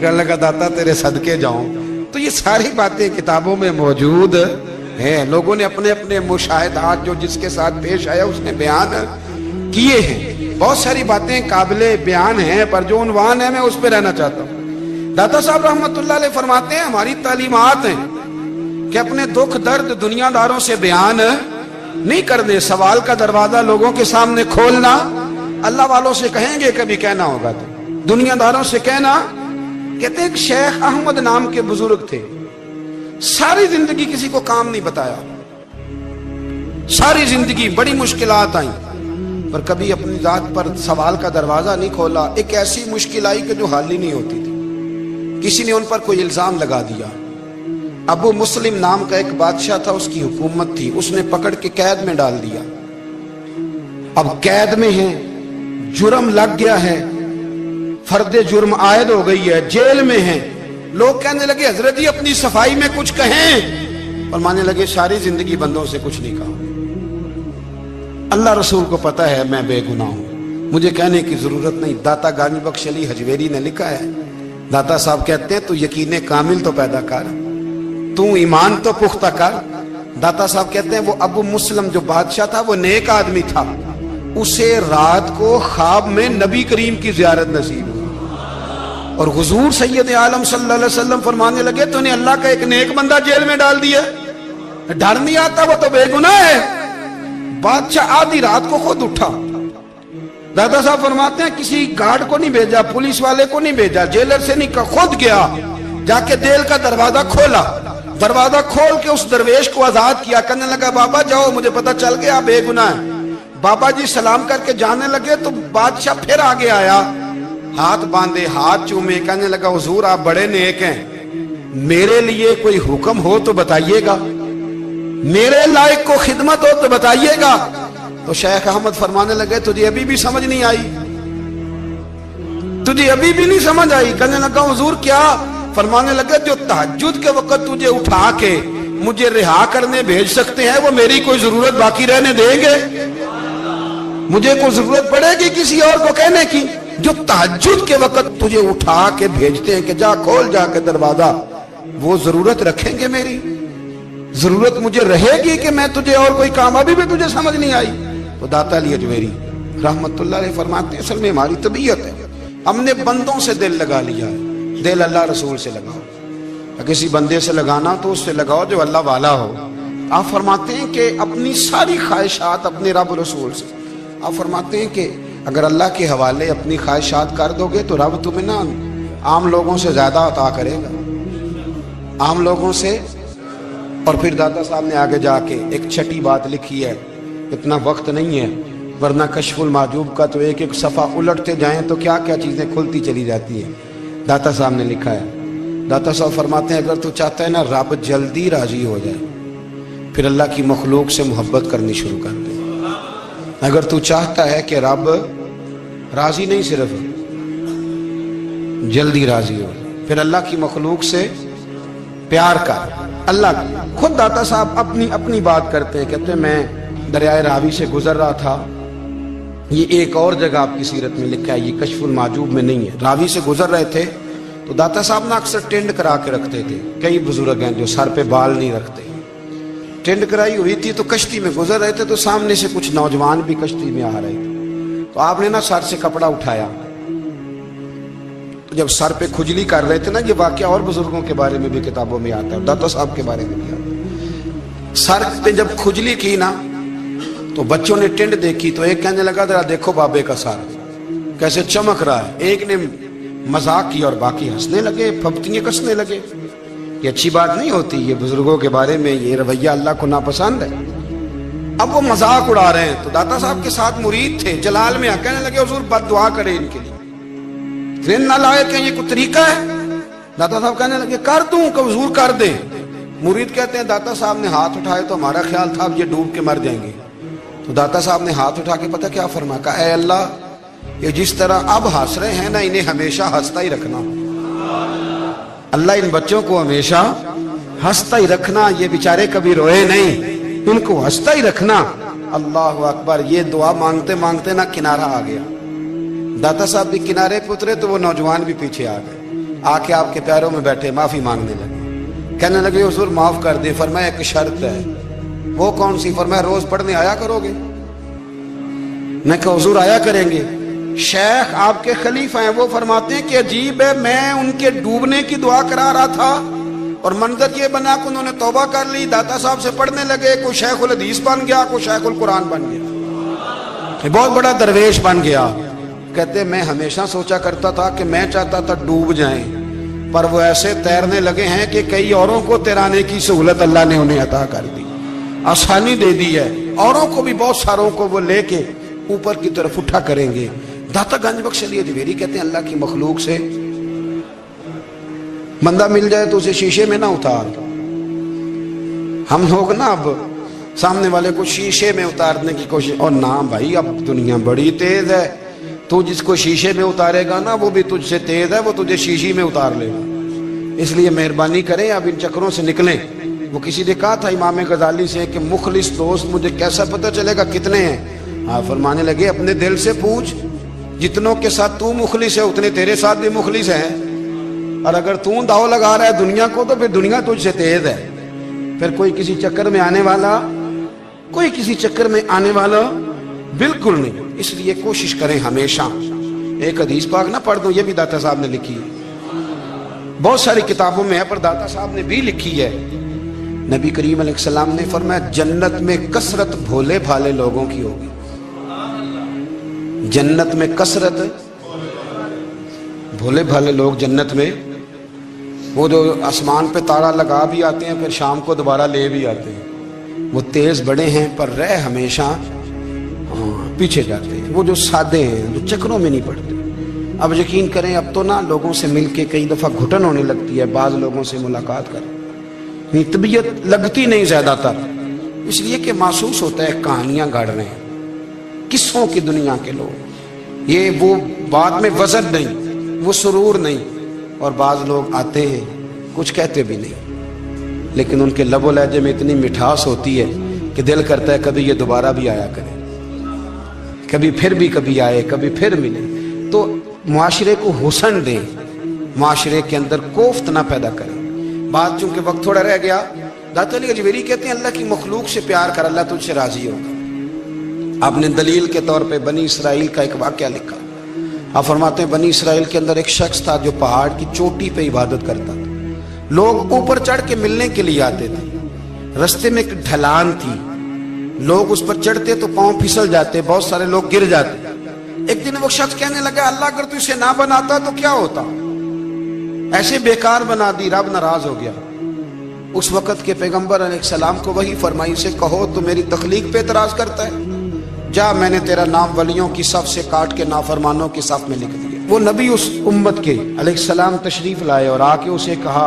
कहने लगा दाता तेरे सदके जाऊँ। तो ये सारी बातें किताबों में मौजूद हैं, लोगों ने अपने अपने मुशाहिदात जो जिसके साथ पेश आया उसने बयान किए हैं। बहुत सारी बातें काबिले बयान हैं, पर जो उन्वान है मैं उस पर रहना चाहता हूँ। दाता साहब रहमतुल्लाह अलैह फरमाते हैं हमारी तालीमात हैं कि अपने दुख दर्द दुनियादारों से बयान नहीं करने, सवाल का दरवाज़ा लोगों के सामने खोलना। अल्लाह वालों से कहेंगे कभी कहना होगा तो, दुनियादारों से कहना। कहते एक शेख अहमद नाम के बुजुर्ग थे, सारी जिंदगी किसी को काम नहीं बताया, सारी जिंदगी बड़ी मुश्किलात आई पर कभी अपनी ज़ात पर सवाल का दरवाज़ा नहीं खोला। एक ऐसी मुश्किल आई कि जो हल ही नहीं होती थी। किसी ने उन पर कोई इल्ज़ाम लगा दिया। अबू मुस्लिम नाम का एक बादशाह था, उसकी हुकूमत थी, उसने पकड़ के कैद में डाल दिया। अब कैद में है, जुर्म लग गया है, फर्द जुर्म आयद हो गई है, जेल में है। लोग कहने लगे हजरत जी अपनी सफाई में कुछ कहें, और मानने लगे सारी जिंदगी बंदों से कुछ नहीं कहा। अल्लाह रसूल को पता है मैं बेगुनाह हूँ, मुझे कहने की ज़रूरत नहीं। दाता गांज बख्श अली हजवेरी ने लिखा है, दाता साहब कहते हैं तू यकीन कामिल तो पैदा कर, तू ईमान तो पुख्ता कर। दाता साहब कहते हैं वो अबू मुस्लिम जो बादशाह था वो नेक आदमी था, उसे रात को ख्वाब में नबी करीम की ज़ियारत नसीब हुई। और हुजूर सैयद आलम सल्लल्लाहु अलैहि वसल्लम फरमाने लगे तूने अल्लाह का एक नेक बंदा जेल में डाल दिया, डर नहीं आता, वो तो बेगुनाह है। बादशाह आधी रात को खुद उठा। दादा साहब फरमाते हैं किसी गार्ड को नहीं भेजा, पुलिस वाले को नहीं भेजा, जेलर से नहीं, खुद गया जाके जेल का दरवाजा खोला। दरवाजा खोल के उस दरवेश को आजाद किया। कहने लगा बाबा जाओ, मुझे पता चल गया आप बेगुनाह हैं। बाबा जी सलाम करके जाने लगे तो बादशाह फिर आगे आया, हाथ बांधे, हाथ चूमे, कहने लगा हुजूर आप बड़े नेक हैं, मेरे लिए कोई हुक्म हो तो बताइएगा, मेरे लायक को खिदमत हो तो बताइएगा। तो शेख अहमद फरमाने लगे तुझे अभी भी समझ नहीं आई, तुझे अभी भी नहीं समझ आई। कहने लगा हुजूर क्या? फरमाने लगे जो तहज्जुद के वक्त तुझे उठा के मुझे रिहा करने भेज सकते हैं वो मेरी कोई जरूरत बाकी रहने देंगे? मुझे कोई जरूरत पड़ेगी किसी और को कहने की? जो तहज्जुद के वक्त तुझे उठा के भेजते हैं कि जा खोल जाके दरवाजा, वो जरूरत रखेंगे? मेरी जरूरत मुझे रहेगी कि मैं तुझे और कोई काम? अभी भी तुझे समझ नहीं आई। तो दाता अली हजवेरी रहमतुल्लाह अलैह फरमाते हैं असल में हमारी तबीयत है, हमने बंदों से दिल लगा लिया है, दिल अल्लाह रसूल से लगाओ। किसी बंदे से लगाना तो उससे लगाओ जो अल्लाह वाला हो। आप फरमाते हैं कि अपनी सारी ख्वाहिशात अपने रब रसूल से, आप फरमाते हैं कि अगर अल्लाह के हवाले अपनी ख्वाहिशात कर दोगे तो रब तुम्हें ना आम लोगों से ज़्यादा अता करेगा, आम लोगों से। और फिर दादा साहब ने आगे जाके एक छठी बात लिखी है, इतना वक्त नहीं है वरना कश्फुल महजूब का तो एक एक सफ़ा उलटते जाएँ तो क्या क्या चीज़ें खुलती चली जाती हैं। दाता साहब ने लिखा है, दाता साहब फरमाते हैं अगर तू चाहता है ना रब जल्दी राज़ी हो जाए फिर अल्लाह की मखलूक से मोहब्बत करनी शुरू कर दे। अगर तू चाहता है कि रब राज़ी नहीं सिर्फ जल्दी राज़ी हो फिर अल्लाह की मखलूक से प्यार कर। अल्लाह खुद दाता साहब अपनी अपनी बात करते हैं, कहते हैं मैं दरियाए रावी से गुजर रहा था। ये एक और जगह आपकी सीरत में लिखा है, ये कश्फुल महजूब में नहीं है। रावी से गुजर रहे थे तो दाता साहब ना अक्सर टेंड करा के रखते थे, कई बुजुर्ग हैं जो सर पे बाल नहीं रखते। टेंड कराई हुई थी तो कश्ती में गुजर रहे थे तो सामने से कुछ नौजवान भी कश्ती में आ रहे थे, तो आपने ना सर से कपड़ा उठाया। तो जब सर पे खुजली कर रहे थे ना, ये वाकया और बुजुर्गों के बारे में भी किताबों में आता है, दाता साहब के बारे में भी आता है। सर पे जब खुजली की ना तो बच्चों ने टेंड देखी तो एक कहने लगा जरा देखो बाबे का सार कैसे चमक रहा है। एक ने मजाक किया और बाकी हंसने लगे, फपतियाँ कसने लगे। ये अच्छी बात नहीं होती, ये बुजुर्गों के बारे में ये रवैया अल्लाह को नापसंद है। अब वो मजाक उड़ा रहे हैं तो दाता साहब के साथ मुरीद थे जलाल में कहने लगे हुजूर बद्दुआ करें इनके लिए, इतने नालायक हैं, ये कोई तरीका है। दाता साहब कहने लगे कर दूं हुजूर कर दे। मुरीद कहते हैं दाता साहब ने हाथ उठाए तो हमारा ख्याल था अब ये डूब के मर जाएंगे। तो दाता साहब ने हाथ उठा के पता क्या फरमाया, ऐ अल्लाह ये जिस तरह अब हंस रहे हैं ना इन्हें हमेशा हंसता ही रखना। अल्लाह इन बच्चों को हमेशा हंसता ही रखना, ये बेचारे कभी रोए नहीं, इनको हंसता ही रखना। अल्लाह अकबर। ये दुआ मांगते मांगते ना किनारा आ गया। दाता साहब भी किनारे पे उतरे तो वो नौजवान भी पीछे आ गए, आके आपके पैरों में बैठे माफी मांगने लगे, कहने लगे हुजूर माफ कर दे। फरमाया एक शर्त है। वो कौन सी? फरमाया रोज पढ़ने आया करोगे। मैं कहा हुजूर आया करेंगे, शेख आपके खलीफा हैं। वो फरमाते हैं कि अजीब है, मैं उनके डूबने की दुआ करा रहा था और मंजर ये बना कि उन्होंने तौबा कर ली, दाता साहब से पढ़ने लगे, कोई शेखुल हदीस बन गया, कोई शेखुल कुरान बन गया, बहुत बड़ा दरवेश बन गया। कहते मैं हमेशा सोचा करता था कि मैं चाहता था डूब जाएं, पर वो ऐसे तैरने लगे हैं कि कई औरों को तैराने की सहूलत अल्लाह ने उन्हें अता कर दी, आसानी दे दी है। औरों को भी बहुत सारों को वो लेके ऊपर की तरफ उठा करेंगे। दाता गंज बख्श अली हजवेरी कहते हैं अल्लाह की मखलूक से बंदा मिल जाए तो उसे शीशे में ना उतार। हम लोग ना अब सामने वाले को शीशे में उतारने की कोशिश, और ना भाई अब दुनिया बड़ी तेज है, तू जिसको शीशे में उतारेगा ना वो भी तुझसे तेज है, वो तुझे शीशी में उतार लेगा। इसलिए मेहरबानी करें अब इन चक्करों से निकलें। वो किसी ने कहा था इमाम गजाली से कि मुखलिस दोस्त मुझे कैसा पता चलेगा कितने हैं? हाँ, फरमाने लगे अपने दिल से पूछ, जितनों के साथ तू मुखलिस है उतने तेरे साथ भी मुखलिस हैं, और अगर तू दाव लगा रहा है दुनिया को तो फिर दुनिया तुझसे तेज है, फिर कोई किसी चक्कर में आने वाला कोई किसी चक्कर में आने वाला बिल्कुल नहीं। इसलिए कोशिश करें हमेशा। एक हदीस पाक ना पढ़ दूं, ये भी दाता साहब ने लिखी है, बहुत सारी किताबों में है पर दाता साहब ने भी लिखी है। नबी करीम अलैहि सलाम ने फरमाया जन्नत में कसरत भोले भाले लोगों की होगी, जन्नत में कसरत भोले भाले लोग। जन्नत में वो जो आसमान पे तारा लगा भी आते हैं फिर शाम को दोबारा ले भी आते हैं, वो तेज बड़े हैं पर रह हमेशा पीछे जाते हैं, वो जो सादे हैं जो चक्करों में नहीं पड़ते। अब यकीन करें अब तो ना लोगों से मिलके कई दफ़ा घुटन होने लगती है, बाज़ लोगों से मुलाकात करें तबीयत लगती नहीं ज़्यादातर, इसलिए कि महसूस होता है कहानियाँ गढ़ रहे हैं किस्सों की दुनिया के लोग। ये वो बात में वजन नहीं, वो सुरूर नहीं, और बाज़ लोग आते हैं कुछ कहते भी नहीं लेकिन उनके लबो लहजे में इतनी मिठास होती है कि दिल करता है कभी ये दोबारा भी आया करे, कभी फिर भी कभी आए, कभी फिर मिले। तो माशरे को हुसन दें, माशरे के अंदर कोफ्त ना पैदा करें। बात चूँकि वक्त थोड़ा रह गया, दाता अली हजवेरी कहते हैं अल्लाह की मखलूक से प्यार कर, अल्लाह तुझसे राज़ी होगा। आपने दलील के तौर पे बनी इसराइल का एक वाक़या लिखा। आप फरमाते हैं बनी इसराइल के अंदर एक शख्स था जो पहाड़ की चोटी पे इबादत करता था। लोग ऊपर चढ़ के मिलने के लिए आते थे। रास्ते में एक ढलान थी, लोग उस पर चढ़ते तो पांव फिसल जाते, बहुत सारे लोग गिर जाते। एक दिन वो शख्स कहने लगा, अल्लाह अगर तू इसे ना बनाता तो क्या होता, ऐसे बेकार बना दी, रब नाराज हो गया। उस वक्त के पैगंबर अलैहिस्सलाम को वही फरमाई, से कहो तो मेरी तखलीक पे एतराज करता है, जा मैंने तेरा नाम वलियों की सफ से काट के नाफरमानों के सफ में लिख दिया। वो नबी उस उम्मत के अलैहिस्सलाम तशरीफ लाए और आके उसे कहा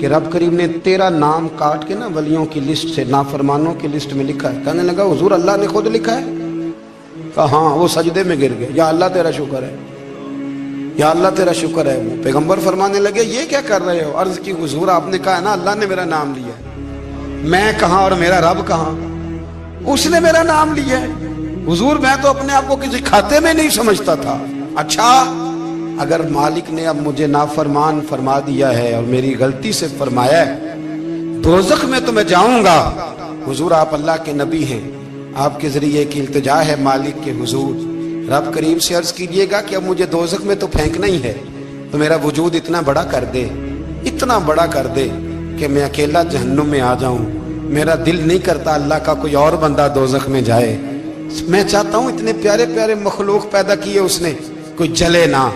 कि रब करीम ने तेरा नाम काट के ना वलियों की लिस्ट से नाफरमानों की लिस्ट में लिखा है। कहने लगा, हुजूर अल्लाह ने खुद लिखा है। कहा हाँ। वो सजदे में गिर गए, या अल्लाह तेरा शुक्र है, या अल्लाह तेरा शुक्र है। वो पैगंबर फरमाने लगे, ये क्या कर रहे हो? अर्ज की, हुजूर आपने कहा है ना अल्लाह ने मेरा नाम लिया है। मैं कहाँ और मेरा रब कहाँ? उसने मेरा नाम लिया है। हुजूर मैं तो अपने आप को किसी खाते में नहीं समझता था। अच्छा, अगर मालिक ने अब मुझे नाफरमान फरमा दिया है और मेरी गलती से फरमाया है, दोज़ख में तो मैं जाऊंगा। हुजूर आप अल्लाह के नबी हैं, आपके जरिए की इल्तिजा है मालिक के हुजूर, रब करीम से अर्ज कीजिएगा कि अब मुझे दोज़ख में तो फेंकना ही है, तो मेरा वजूद इतना बड़ा कर दे, इतना बड़ा कर दे कि मैं अकेला जहन्नुम में आ जाऊं। मेरा दिल नहीं करता अल्लाह का कोई और बंदा दोज़ख में जाए। मैं चाहता हूं इतने प्यारे प्यारे मखलूक पैदा किए उसने, कोई जले ना,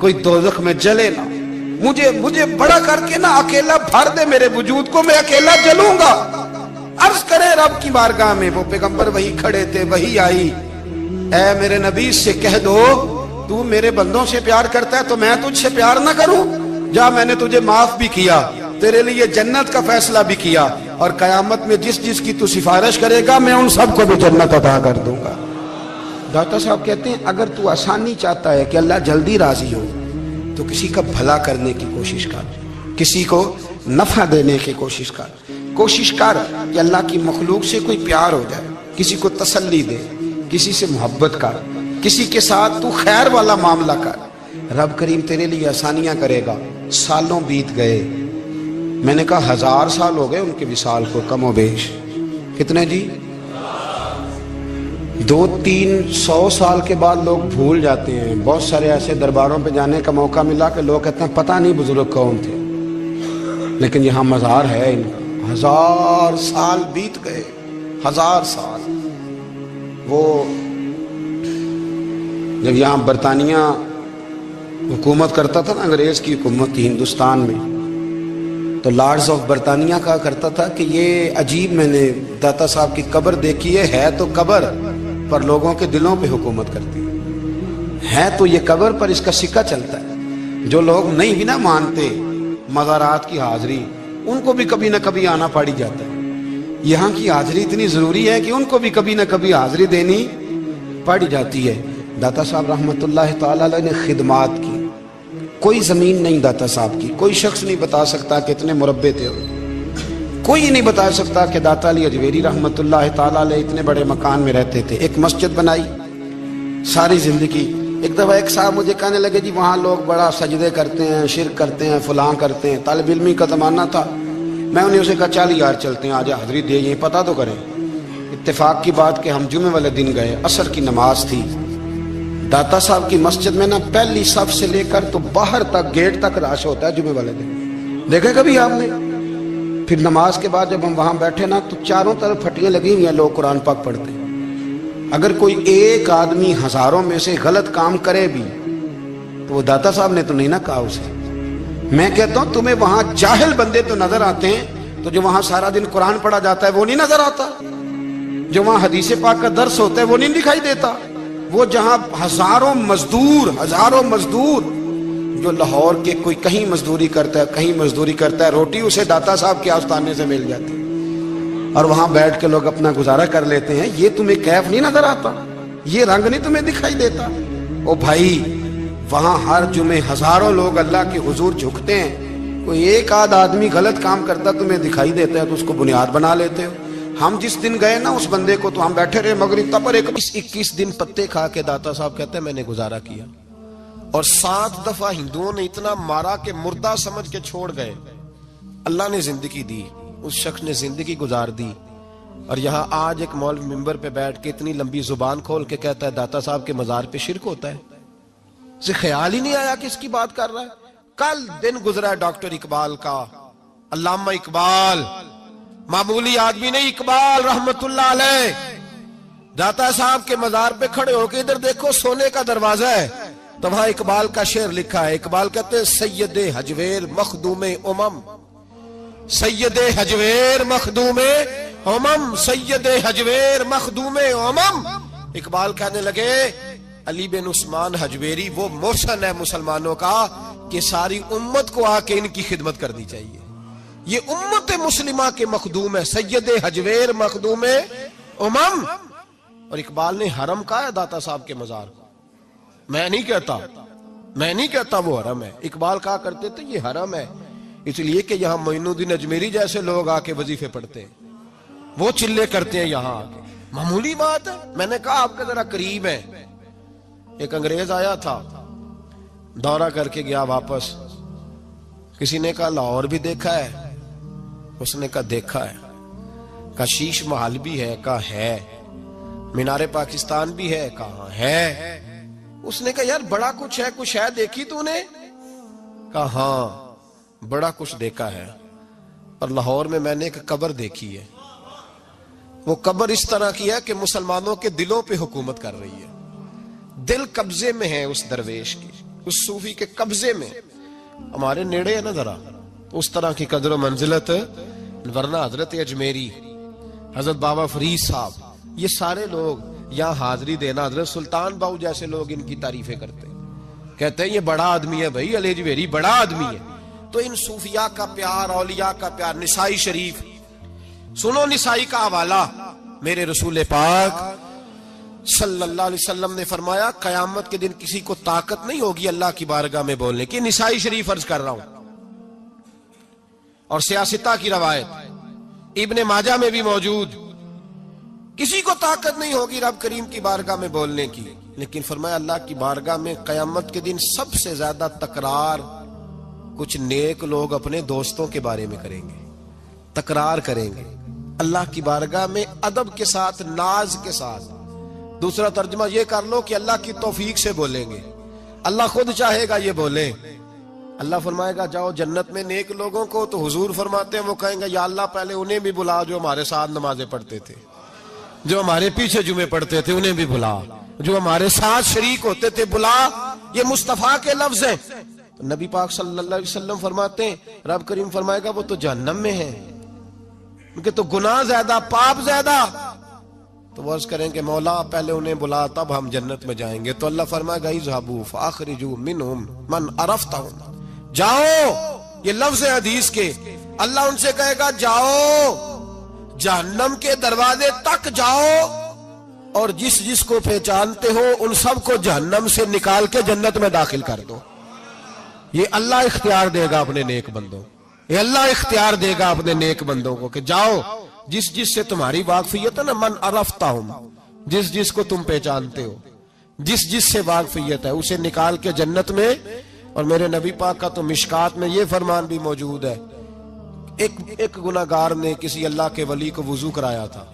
कोई दोज़ख में जले ना। मुझे मुझे बड़ा करके ना अकेला भर दे मेरे वजूद को, मैं अकेला जलूंगा। अर्ज करे रब की बारगाह में, वो पैगम्बर वही खड़े थे, वही आई, ऐ मेरे नबी से कह दो तू मेरे बंदों से प्यार करता है तो मैं तुझसे प्यार ना करूं, जा मैंने तुझे माफ भी किया, तेरे लिए जन्नत का फैसला भी किया, और कयामत में जिस जिस की तू सिफारिश करेगा मैं उन सबको भी जन्नत अदा कर दूंगा। डॉक्टर साहब कहते हैं, अगर तू आसानी चाहता है कि अल्लाह जल्दी राजी हो तो किसी का भला करने की कोशिश कर, किसी को नफा देने की कोशिश कर, कोशिश कर कि अल्लाह की मखलूक से कोई प्यार हो जाए, किसी को तसल्ली दे, किसी से मोहब्बत कर, किसी के साथ तू खैर वाला मामला कर, रब करीम तेरे लिए आसानियां करेगा। सालों बीत गए, मैंने कहा हजार साल हो गए उनके विसाल को, कमो बेश कितने जी, दो तीन सौ साल के बाद लोग भूल जाते हैं। बहुत सारे ऐसे दरबारों पे जाने का मौका मिला कि लोग कहते हैं पता नहीं बुजुर्ग कौन थे, लेकिन यहाँ मज़ार है इनका। हजार साल बीत गए, हजार साल। वो जब यहाँ बरतानिया हुकूमत करता था ना, अंग्रेज़ की हुकूमत थी हिंदुस्तान में, तो लॉर्ड्स ऑफ बरतानिया कहा करता था कि ये अजीब, मैंने दाता साहब की कब्र देखी है, है तो कब्र पर लोगों के दिलों पे हुकूमत करती है, है तो ये कब्र पर इसका सिक्का चलता है। जो लोग नहीं भी ना मानते मज़ारात की हाज़री, उनको भी कभी ना कभी आना पड़ जाता है। यहाँ की हाज़री इतनी ज़रूरी है कि उनको भी कभी ना कभी हाज़री देनी पड़ जाती है। दाता साहब रहमतुल्लाह ताला अलैह ने खिदमात की, कोई ज़मीन नहीं दाता साहब की, कोई शख्स नहीं बता सकता कि इतने मुरब्बे थे, कोई नहीं बता सकता कि दाता अली हजवेरी रहमतुल्लाह ताला अलैह इतने बड़े मकान में रहते थे। एक मस्जिद बनाई, सारी ज़िंदगी। एक दफ़ा एक साहब मुझे कहने लगे, जी वहाँ लोग बड़ा सजदे करते हैं, शिरक करते हैं, फलां करते हैं। तालिब इल्मी का ज़माना था, मैं उन्हें उसे कहा चल यार चलते हैं, आज हाज़री दिए, यहीं पता तो करें। इत्तेफाक की बात कि हम जुमे वाले दिन गए, असर की नमाज थी। दाता साहब की मस्जिद में ना पहली सफ से लेकर तो बाहर तक, गेट तक रश होता है जुमे वाले दिन, देखा कभी आपने? फिर नमाज के बाद जब हम वहाँ बैठे ना, तो चारों तरफ फटियाँ लगी हुई हैं, लोग कुरान पाक पढ़ते हैं। अगर कोई एक आदमी हज़ारों में से गलत काम करे भी तो वो दाता साहब ने तो नहीं ना कहा उसे। मैं कहता हूँ तुम्हें वहाँ जाहिल बंदे तो नजर आते हैं, तो जो वहाँ सारा दिन कुरान पढ़ा जाता है वो नहीं नजर आता, जो वहाँ हदीसे पाक का दर्स होता है वो नहीं दिखाई देता, वो जहाँ हजारों मजदूर हजारों मजदूर जो लाहौर के कोई कहीं मजदूरी करता है कहीं मजदूरी करता है, रोटी उसे दाता साहब के आस्ताने से मिल जाती है और वहाँ बैठ के लोग अपना गुजारा कर लेते हैं। ये तुम्हें कैफ नहीं नजर आता, ये रंग नहीं तुम्हें दिखाई देता। ओ भाई, वहाँ हर जुमे हजारों लोग अल्लाह के हुजूर झुकते हैं, कोई एक आध आदमी गलत काम करता तुम्हें दिखाई देता है तो उसको बुनियाद बना लेते हो। हम जिस दिन गए ना उस बंदे को, तो हम बैठे रहे मगरिब तक, पर इक्कीस दिन पत्ते खा के दाता साहब कहते हैं मैंने गुजारा किया, और सात दफा हिंदुओं ने इतना मारा कि मुर्दा समझ के छोड़ गए। अल्लाह ने जिंदगी दी, उस शख्स ने जिंदगी गुजार दी, और यहाँ आज एक मौलवी मिंबर पे बैठ के इतनी लंबी जुबान खोल के कहता है दाता साहब के मजार पे शिरक होता है। ख्याल ही नहीं आया कि इसकी बात कर रहा है। कल दिन गुजरा डॉक्टर इकबाल का। अल्लामा इकबाल मामूली आदमी नहीं, इकबाल रहमतुल्लाह अलैह। दाता साहब के मजार पे खड़े होके इधर देखो, सोने का दरवाजा है, तो वहां इकबाल का शेर लिखा है। इकबाल कहते हैं सैयद हजवेर मखदूमे उमम, सैयद हजवेर मखदूमे उमम, सैयद हजवेर मखदूमे उमम। इकबाल कहने लगे अली बिन उस्मान हजवेरी वो मोहसन है मुसलमानों का कि सारी उम्मत को आके इनकी खिदमत करनी चाहिए। ये उम्मत मुस्लिमा के मखदूम है, सैयद हजवेर मखदूम उमम। और इकबाल ने हरम कहा है दाता साहब के मजार को। मैं नहीं कहता, मैं नहीं कहता वो हरम है, इकबाल कहा करते थे ये हरम है, इसलिए कि यहाँ मोइनुद्दीन अजमेरी जैसे लोग आके वजीफे पढ़ते हैं, वो चिल्ले करते हैं यहाँ आके। मामूली बात है, मैंने कहा आपका जरा करीब है। एक अंग्रेज आया था, दौरा करके गया वापस, किसी ने कहा लाहौर भी देखा है, उसने कहा देखा है, कहा शीश महल भी है, कहा है, मीनारे पाकिस्तान भी है, कहा है। उसने कहा यार बड़ा कुछ है, कुछ है देखी तूने? कहा हाँ बड़ा कुछ देखा है, पर लाहौर में मैंने एक कब्र देखी है, वो कब्र इस तरह की है कि मुसलमानों के दिलों पे हुकूमत कर रही है। दिल कब्जे में है उस दरवेश की, उस सूफी के कब्जे में। हमारे नेड़े है ना जरा उस तरह की कदर व मंजिलत, वरना हजरत अजमेरी, हजरत बाबा फरीद साहब, ये सारे लोग यहाँ हाजिरी देना, हजरत सुल्तान बाहू जैसे लोग इनकी तारीफें करते, कहते हैं ये बड़ा आदमी है भाई, अली हजवेरी बड़ा आदमी है। तो इन सूफिया का प्यार, औलिया का प्यार। निसाई शरीफ सुनो, निसाई का हवाला। मेरे रसूल पाक सल्लल्लाहु अलैहि वसल्लम ने फरमाया कयामत के दिन किसी को ताकत नहीं होगी अल्लाह की बारगाह में बोलने की। निसाई शरीफ अर्ज कर रहा हूं, और सियासता की रवायत इब्ने माजा में भी मौजूद। किसी को ताकत नहीं होगी रब करीम की बारगाह में बोलने की, लेकिन फरमाया अल्लाह की बारगाह में कयामत के दिन सबसे ज्यादा तकरार कुछ नेक लोग अपने दोस्तों के बारे में करेंगे, तकरार करेंगे अल्लाह की बारगाह में अदब के साथ, नाज के साथ। दूसरा तर्जुमा यह कर लो कि अल्लाह की तौफीक से बोलेंगे, अल्लाह खुद चाहेगा ये बोले। अल्लाह फरमाएगा जाओ जन्नत में नेक लोगों को, तो हुजूर फरमाते हैं वो कहेंगे या अल्लाह पहले उन्हें भी बुला जो हमारे साथ नमाजें पढ़ते थे, जो हमारे पीछे जुमे पढ़ते थे उन्हें भी बुला, जो हमारे साथ शरीक होते थे बुला। ये मुस्तफ़ा के लफ्ज हैं। तो नबी पाक सल्लल्लाहु अलैहि वसल्लम फरमाते हैं रब करीम फरमाएगा वो तो जहन्नम में है, उनके तो गुनाह ज्यादा, पाप ज्यादा। तो वो अर्ज करेंगे मौला पहले उन्हें बुला तब हम जन्नत में जाएंगे। तो अल्लाह फरमाएगा इज़हाबू फ़ाखरिजू मिनहुम मन अरफ़्तहुम, जाओ, ये लफ्ज है हदीस के। अल्लाह उनसे कहेगा जाओ जहन्नम के दरवाजे तक जाओ, और जिस जिसको पहचानते हो उन सबको जहन्नम से निकाल के जन्नत में दाखिल कर दो। ये अल्लाह इख्तियार देगा अपने नेक बंदों, ये अल्लाह इख्तियार देगा अपने नेक बंदों को कि जाओ जिस जिस से तुम्हारी वाकफियत है ना, मन अरफ़्तहुम, जिस जिस को तुम पहचानते हो, जिस जिस से वाकफियत है उसे निकाल के जन्नत में। और मेरे नबी पाक का तो मिशकात में ये फरमान भी मौजूद है, एक एक गुनाहगार ने किसी अल्लाह के वली को वुजू कराया था,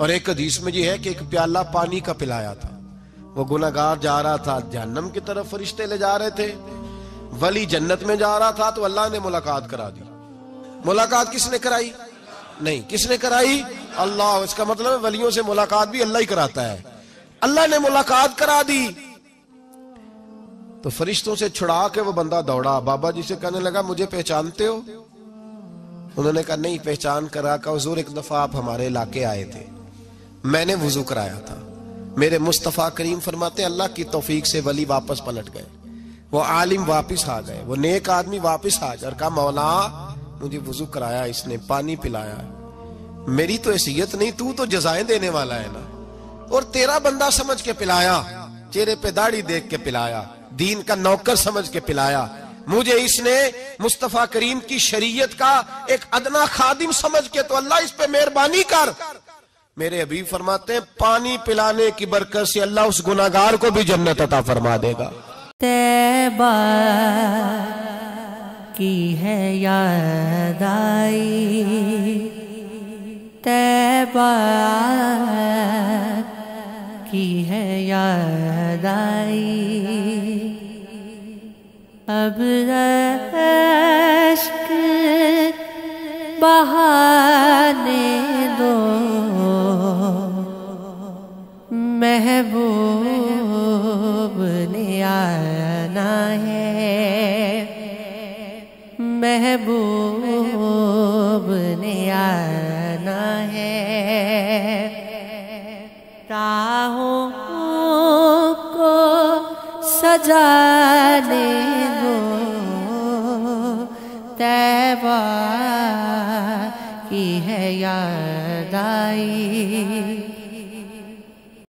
और एक हदीस में ये है कि एक प्याला पानी का पिलाया था। वो गुनाहगार जा रहा था जहन्नम की तरफ, फरिश्ते ले जा रहे थे, वली जन्नत में जा रहा था, तो अल्लाह ने मुलाकात करा दी। मुलाकात किसने कराई? नहीं, किसने कराई? अल्लाह। इसका मतलब है वलियों से मुलाकात भी अल्लाह ही कराता है। अल्लाह ने मुलाकात करा दी, तो फरिश्तों से छुड़ा के वो बंदा दौड़ा, बाबा जी से कहने लगा मुझे पहचानते हो? उन्होंने कहा नहीं पहचान करा। का हुजूर एक दफा आप हमारे इलाके आए थे, मैंने वुजू कराया था। मेरे मुस्तफ़ा करीम फरमाते अल्लाह की तौफीक से वली वापस पलट गए, वो आलिम वापस आ गए, वो नेक आदमी वापस आ गए, और कहा मौला मुझे वुजू कराया इसने, पानी पिलाया, मेरी तो हैसियत नहीं, तू तो जज़ाएं देने वाला है ना, और तेरा बंदा समझ के पिलाया, चेहरे पे दाढ़ी देख के पिलाया, दीन का नौकर समझ के पिलाया, मुझे इसने मुस्तफ़ा करीम की शरीयत का एक अदना खादिम समझ के, तो अल्लाह इस पे मेहरबानी कर। मेरे हबीब फरमाते हैं पानी पिलाने की बरकत से अल्लाह उस गुनाहगार को भी जन्नत अता फरमा देगा। तैबा की है याद आई, तैबा की है याद आई, अब अश्क बहाने दो महबूब ने आना है, महबूब ने आना है। राहों को सजाने